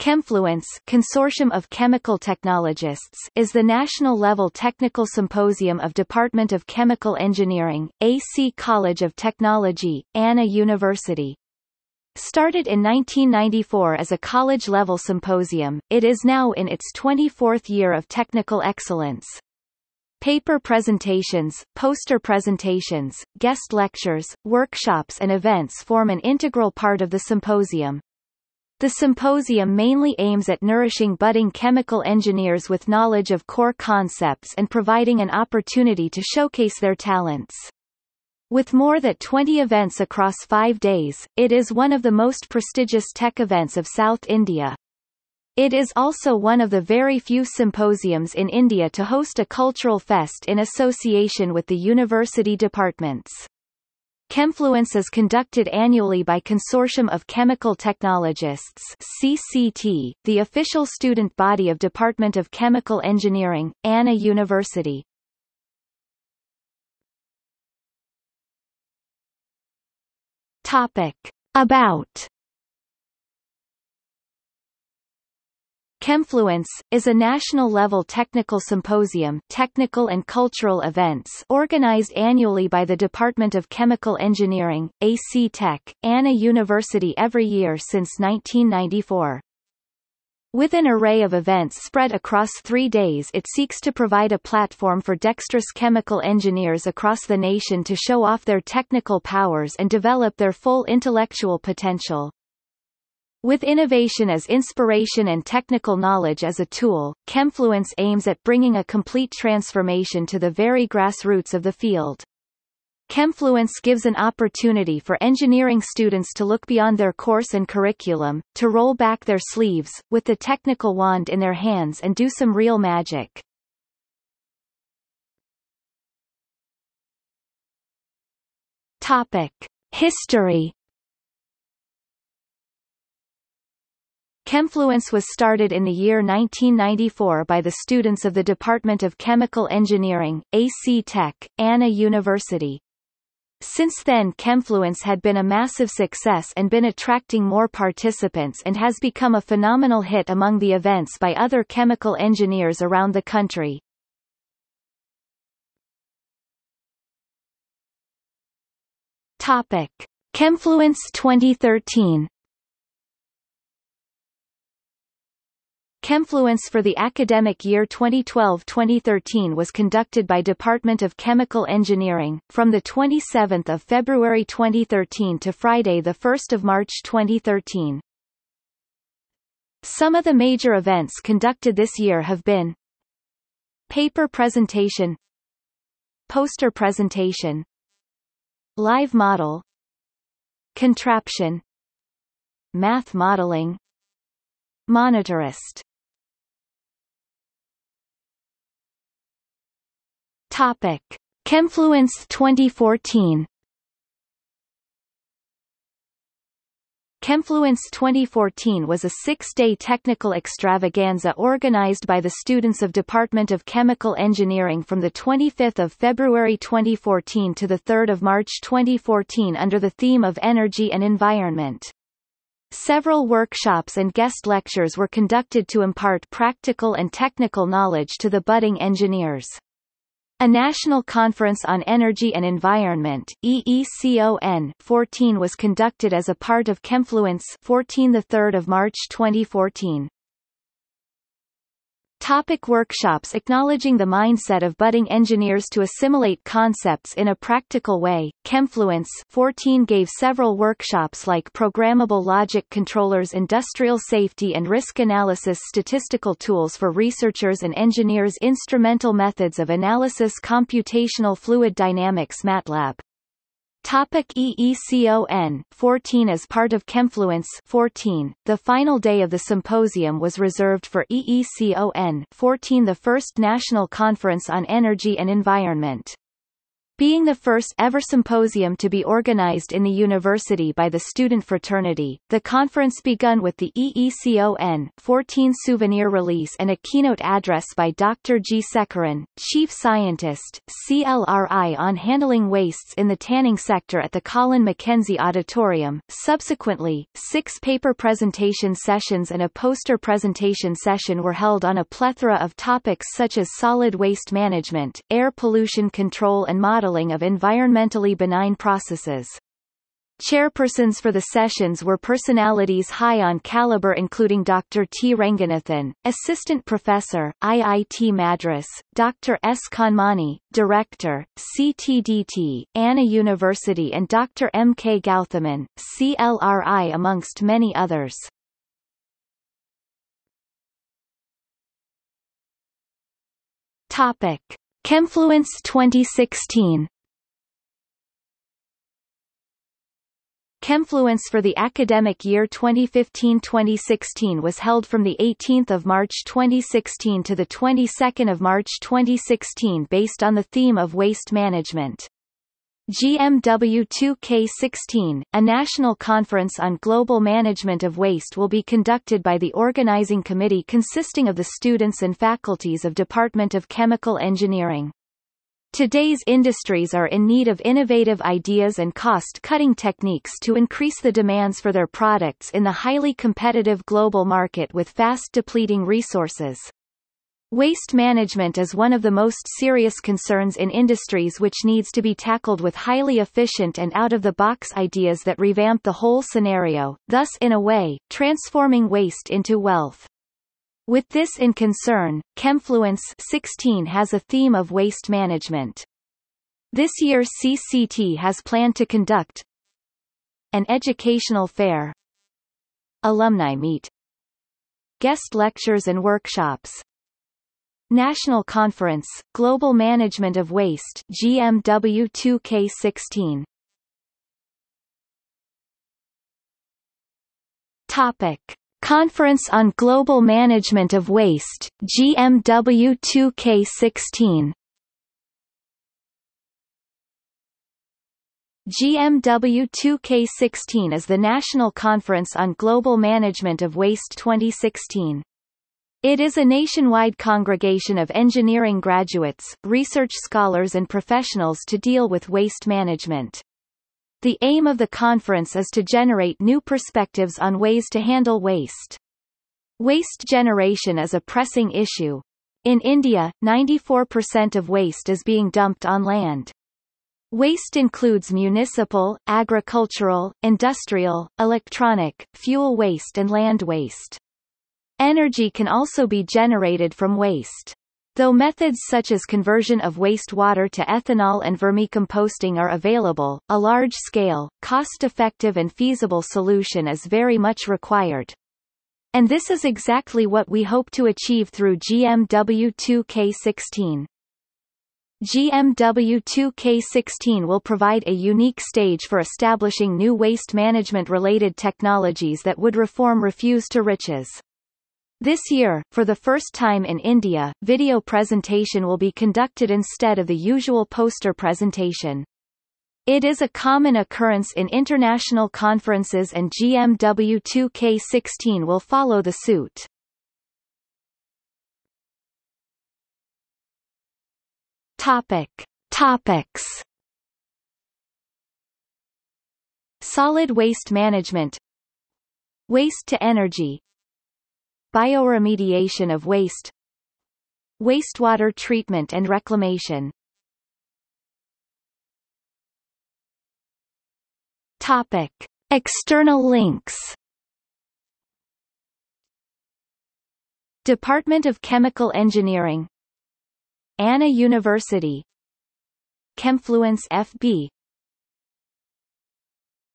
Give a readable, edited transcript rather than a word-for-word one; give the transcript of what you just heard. Chemfluence Consortium of Chemical Technologists is the national-level technical symposium of Department of Chemical Engineering, A.C. College of Technology, Anna University. Started in 1994 as a college-level symposium, it is now in its 24th year of technical excellence. Paper presentations, poster presentations, guest lectures, workshops and events form an integral part of the symposium. The symposium mainly aims at nourishing budding chemical engineers with knowledge of core concepts and providing an opportunity to showcase their talents. With more than 20 events across 5 days, it is one of the most prestigious tech events of South India. It is also one of the very few symposiums in India to host a cultural fest in association with the university departments. Chemfluence is conducted annually by Consortium of Chemical Technologists (CCT), the official student body of Department of Chemical Engineering, Anna University. Topic: About. Chemfluence is a national-level technical symposium, technical and cultural events organized annually by the Department of Chemical Engineering, AC Tech, Anna University every year since 1994. With an array of events spread across 3 days, it seeks to provide a platform for dexterous chemical engineers across the nation to show off their technical powers and develop their full intellectual potential. With innovation as inspiration and technical knowledge as a tool, Chemfluence aims at bringing a complete transformation to the very grassroots of the field. Chemfluence gives an opportunity for engineering students to look beyond their course and curriculum, to roll back their sleeves, with the technical wand in their hands and do some real magic. Topic: History. Chemfluence was started in the year 1994 by the students of the Department of Chemical Engineering, AC Tech, Anna University. Since then, Chemfluence had been a massive success and been attracting more participants and has become a phenomenal hit among the events by other chemical engineers around the country. Topic: Chemfluence 2013. Chemfluence for the academic year 2012-2013 was conducted by Department of Chemical Engineering, from 27 February 2013 to Friday 1 March 2013. Some of the major events conducted this year have been: paper presentation, poster presentation, live model, contraption, math modeling, monitorist. Topic: Chemfluence 2014. Chemfluence 2014 was a 6-day technical extravaganza organized by the students of Department of Chemical Engineering from 25 February 2014 to 3 March 2014 under the theme of Energy and Environment. Several workshops and guest lectures were conducted to impart practical and technical knowledge to the budding engineers. A National Conference on Energy and Environment (EECON-14) was conducted as a part of Chemfluence 14, 3 March 2014. Topic: workshops. Acknowledging the mindset of budding engineers to assimilate concepts in a practical way, Chemfluence 14 gave several workshops like programmable logic controllers, industrial safety and risk analysis, statistical tools for researchers and engineers, instrumental methods of analysis, computational fluid dynamics, MATLAB. Topic: EECON-14. As part of Chemfluence 14, the final day of the symposium was reserved for EECON-14, the first National Conference on Energy and Environment. being the first ever symposium to be organized in the university by the student fraternity. The conference begun with the EECON-14 souvenir release and a keynote address by Dr. G. Sekaran, Chief Scientist, CLRI, on handling wastes in the tanning sector at the Colin Mackenzie Auditorium. Subsequently, 6 paper presentation sessions and a poster presentation session were held on a plethora of topics such as solid waste management, air pollution control and modeling of environmentally benign processes. Chairpersons for the sessions were personalities high on caliber including Dr. T. Ranganathan, Assistant Professor, IIT Madras, Dr. S. Kanmani, Director, CTDT, Anna University, and Dr. M. K. Gauthaman, CLRI, amongst many others. Topic: Chemfluence 2016. Chemfluence for the academic year 2015-2016 was held from the 18th of March 2016 to the 22nd of March 2016 based on the theme of waste management. GMW 2K16, a national conference on global management of waste, will be conducted by the organizing committee consisting of the students and faculties of Department of Chemical Engineering. Today's industries are in need of innovative ideas and cost-cutting techniques to increase the demands for their products in the highly competitive global market with fast depleting resources. Waste management is one of the most serious concerns in industries which needs to be tackled with highly efficient and out-of-the-box ideas that revamp the whole scenario, thus in a way, transforming waste into wealth. With this in concern, Chemfluence 16 has a theme of waste management. This year CCT has planned to conduct an educational fair, alumni meet, guest lectures and workshops, National Conference, Global Management of Waste GMW 2K16. Topic: Conference on Global Management of Waste GMW 2K16. GMW 2K16 is the National Conference on Global Management of Waste 2016. It is a nationwide congregation of engineering graduates, research scholars and professionals to deal with waste management. The aim of the conference is to generate new perspectives on ways to handle waste. Waste generation is a pressing issue. In India, 94% of waste is being dumped on land. Waste includes municipal, agricultural, industrial, electronic, fuel waste and land waste. Energy can also be generated from waste. Though methods such as conversion of wastewater to ethanol and vermicomposting are available, a large-scale, cost-effective and feasible solution is very much required. And this is exactly what we hope to achieve through GMW 2K16. GMW 2K16 will provide a unique stage for establishing new waste management-related technologies that would reform refuse to riches. This year, for the first time in India, video presentation will be conducted instead of the usual poster presentation. It is a common occurrence in international conferences and GMW 2K16 will follow the suit. Topics: Solid waste management, waste to energy, bioremediation of waste, wastewater treatment and reclamation. Topic: External links. Department of Chemical Engineering, Anna University, Chemfluence FB.